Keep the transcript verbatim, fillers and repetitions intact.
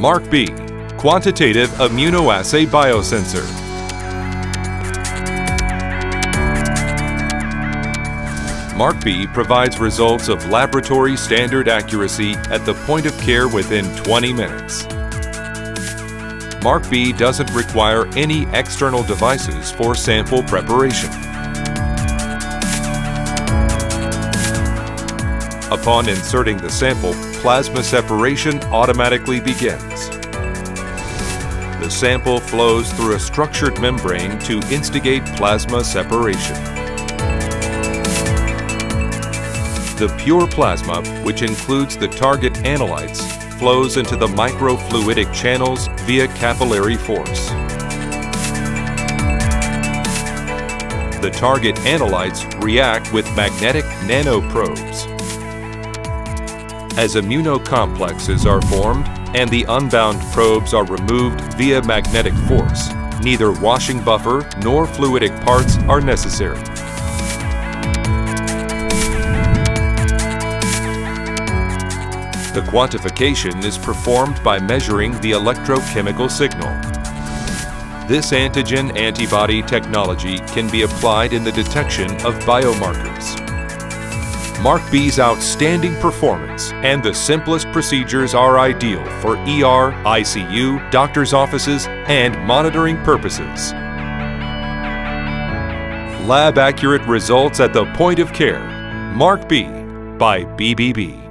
MARK-B, Quantitative Immunoassay Biosensor. MARK-B provides results of laboratory standard accuracy at the point of care within twenty minutes. MARK-B doesn't require any external devices for sample preparation. Upon inserting the sample, plasma separation automatically begins. The sample flows through a structured membrane to instigate plasma separation. The pure plasma, which includes the target analytes, flows into the microfluidic channels via capillary force. The target analytes react with magnetic nanoprobes. As immunocomplexes are formed and the unbound probes are removed via magnetic force, neither washing buffer nor fluidic parts are necessary. The quantification is performed by measuring the electrochemical signal. This antigen-antibody technology can be applied in the detection of biomarkers. MARK-B's outstanding performance and the simplest procedures are ideal for E R, I C U, doctor's offices, and monitoring purposes. Lab-accurate results at the point of care. MARK-B by B B B.